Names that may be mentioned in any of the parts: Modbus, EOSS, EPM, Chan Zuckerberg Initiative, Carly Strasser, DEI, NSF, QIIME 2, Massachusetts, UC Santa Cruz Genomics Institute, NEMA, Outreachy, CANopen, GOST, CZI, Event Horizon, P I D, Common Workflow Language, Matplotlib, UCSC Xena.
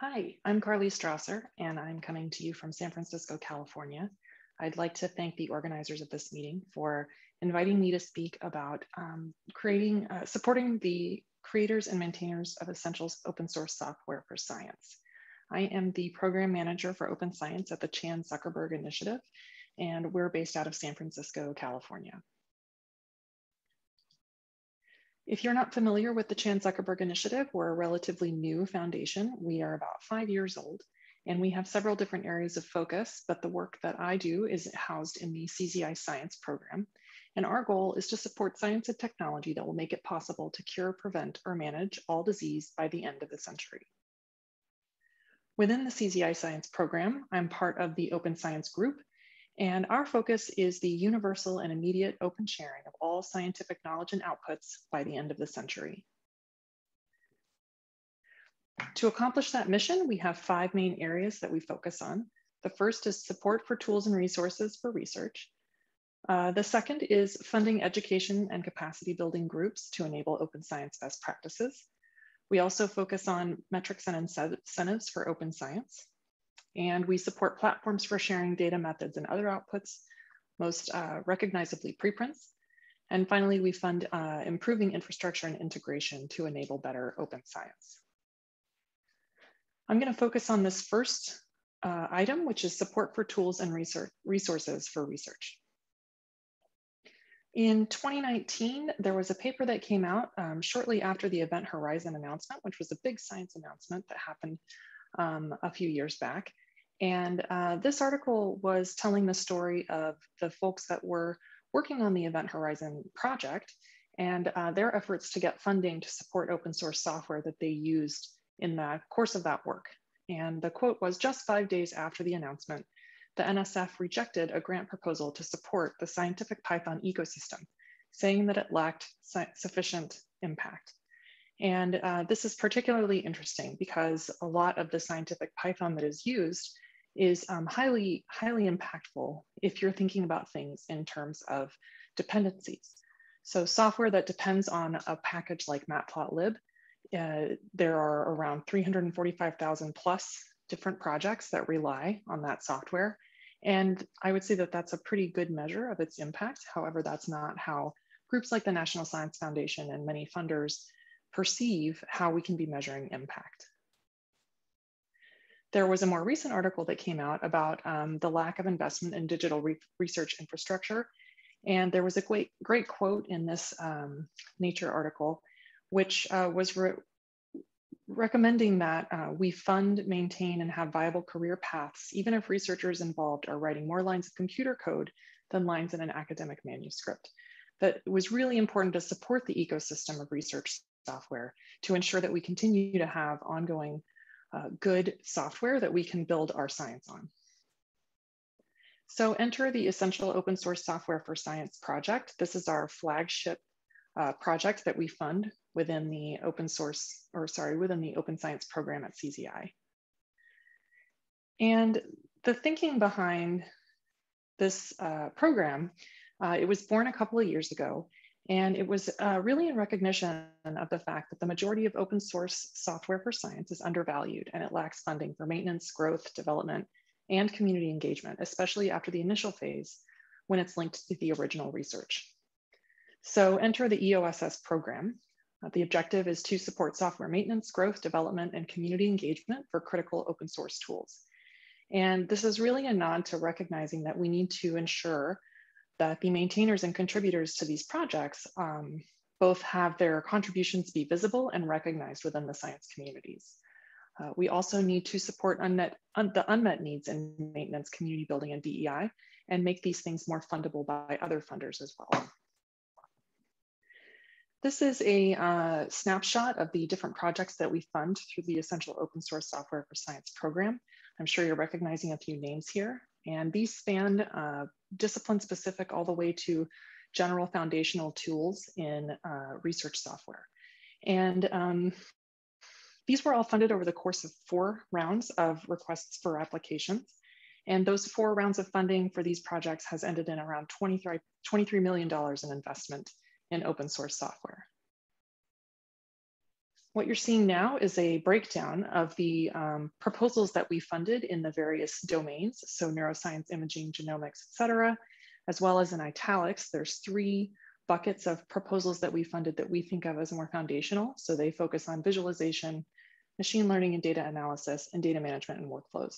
Hi, I'm Carly Strasser, and I'm coming to you from San Francisco, California. I'd like to thank the organizers of this meeting for inviting me to speak about supporting the creators and maintainers of essential open source software for science. I am the program manager for open science at the Chan Zuckerberg Initiative, and we're based out of San Francisco, California. If you're not familiar with the Chan Zuckerberg Initiative, we're a relatively new foundation. We are about 5 years old, and we have several different areas of focus, but the work that I do is housed in the CZI science program. And our goal is to support science and technology that will make it possible to cure, prevent, or manage all disease by the end of the century. Within the CZI science program, I'm part of the Open Science Group, and our focus is the universal and immediate open sharing of all scientific knowledge and outputs by the end of the century. To accomplish that mission, we have five main areas that we focus on. The first is support for tools and resources for research. The second is funding education and capacity building groups to enable open science best practices. We also focus on metrics and incentives for open science. And we support platforms for sharing data, methods, and other outputs, most recognizably preprints. And finally, we fund improving infrastructure and integration to enable better open science. I'm going to focus on this first item, which is support for tools and resources for research. In 2019, there was a paper that came out shortly after the Event Horizon announcement, which was a big science announcement that happened a few years back. And this article was telling the story of the folks that were working on the Event Horizon project and their efforts to get funding to support open source software that they used in the course of that work. And the quote was, "Just 5 days after the announcement, the NSF rejected a grant proposal to support the scientific Python ecosystem, saying that it lacked sufficient impact." And this is particularly interesting because a lot of the scientific Python that is used is highly impactful if you're thinking about things in terms of dependencies. So software that depends on a package like Matplotlib, there are around 345,000 plus different projects that rely on that software. And I would say that that's a pretty good measure of its impact. However, that's not how groups like the National Science Foundation and many funders perceive how we can be measuring impact. There was a more recent article that came out about the lack of investment in digital research infrastructure. And there was a great quote in this Nature article, which was recommending that we fund, maintain, and have viable career paths, even if researchers involved are writing more lines of computer code than lines in an academic manuscript. That it was really important to support the ecosystem of research software to ensure that we continue to have ongoing good software that we can build our science on. So enter the Essential Open Source Software for Science project. This is our flagship project that we fund within the Open Science program at CZI. And the thinking behind this program, it was born a couple of years ago. And it was really in recognition of the fact that the majority of open source software for science is undervalued and it lacks funding for maintenance, growth, development, and community engagement, especially after the initial phase when it's linked to the original research. So enter the EOSS program. The objective is to support software maintenance, growth, development, and community engagement for critical open source tools. And this is really a nod to recognizing that we need to ensure that the maintainers and contributors to these projects both have their contributions be visible and recognized within the science communities. We also need to support the unmet needs in maintenance, community building, and DEI, and make these things more fundable by other funders as well. This is a snapshot of the different projects that we fund through the Essential Open Source Software for Science program. I'm sure you're recognizing a few names here. And these span discipline specific all the way to general foundational tools in research software. And these were all funded over the course of 4 rounds of requests for applications. And those 4 rounds of funding for these projects has ended in around $23 million in investment in open source software. what you're seeing now is a breakdown of the proposals that we funded in the various domains, so neuroscience, imaging, genomics, et cetera, as well as in italics. There's three buckets of proposals that we funded that we think of as more foundational. So they focus on visualization, machine learning and data analysis, and data management and workflows.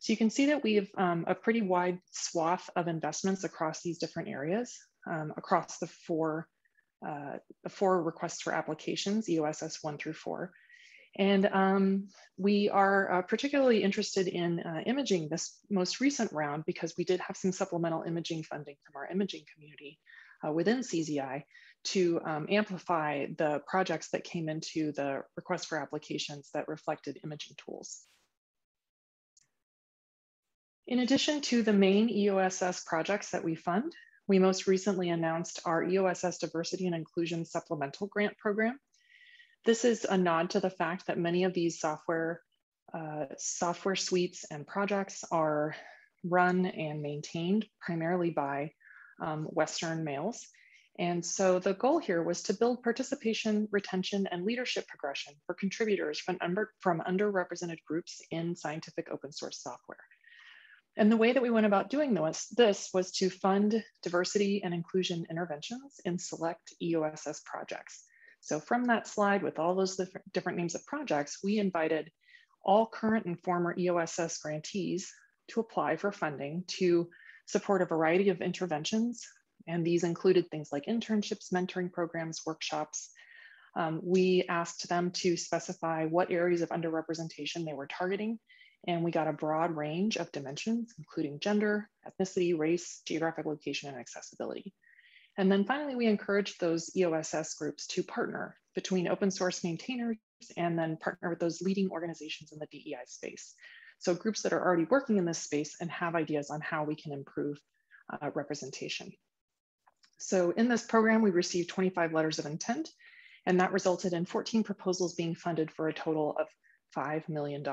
So you can see that we have a pretty wide swath of investments across these different areas, across the four requests for applications, EOSS 1 through 4. And we are particularly interested in imaging this most recent round because we did have some supplemental imaging funding from our imaging community within CZI to amplify the projects that came into the request for applications that reflected imaging tools. In addition to the main EOSS projects that we fund, we most recently announced our EOSS Diversity and Inclusion Supplemental Grant Program. This is a nod to the fact that many of these software suites and projects are run and maintained primarily by Western males. And so the goal here was to build participation, retention, and leadership progression for contributors from underrepresented groups in scientific open source software. And the way that we went about doing this was to fund diversity and inclusion interventions in select EOSS projects. So from that slide with all those different names of projects, we invited all current and former EOSS grantees to apply for funding to support a variety of interventions. And these included things like internships, mentoring programs, workshops. We asked them to specify what areas of underrepresentation they were targeting. And we got a broad range of dimensions, including gender, ethnicity, race, geographic location, and accessibility. And then finally, we encouraged those EOSS groups to partner between open source maintainers and then partner with those leading organizations in the DEI space. So groups that are already working in this space and have ideas on how we can improve representation. So in this program, we received 25 letters of intent, and that resulted in 14 proposals being funded for a total of $5 million.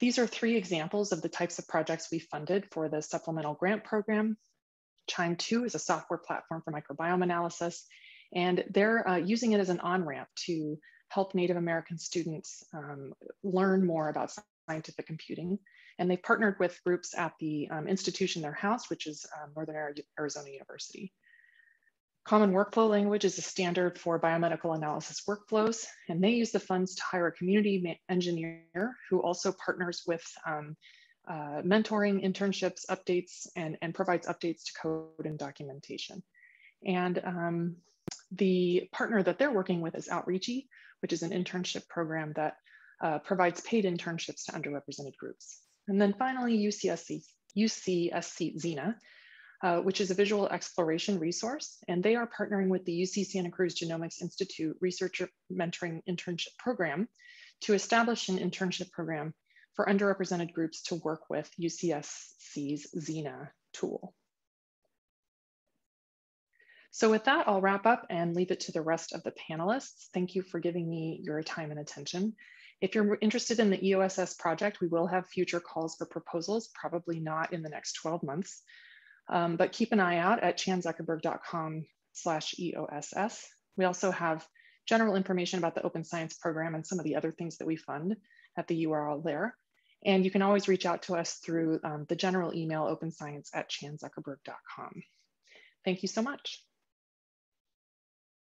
These are three examples of the types of projects we funded for the supplemental grant program. QIIME 2 is a software platform for microbiome analysis, and they're using it as an on-ramp to help Native American students learn more about scientific computing. And they partnered with groups at the institution they're housed, which is Northern Arizona University. Common Workflow Language is a standard for biomedical analysis workflows, and they use the funds to hire a community engineer who also partners with mentoring, internships, updates, and provides updates to code and documentation. And the partner that they're working with is Outreachy, which is an internship program that provides paid internships to underrepresented groups. And then finally, UCSC Xena, which is a visual exploration resource, and they are partnering with the UC Santa Cruz Genomics Institute Researcher Mentoring Internship Program to establish an internship program for underrepresented groups to work with UCSC's Xena tool. So with that, I'll wrap up and leave it to the rest of the panelists. Thank you for giving me your time and attention. If you're interested in the EOSS project, we will have future calls for proposals, probably not in the next 12 months, but keep an eye out at chanzuckerberg.com/EOSS. We also have general information about the Open Science Program and some of the other things that we fund at the URL there. And you can always reach out to us through the general email, openscience@chanzuckerberg.com. Thank you so much.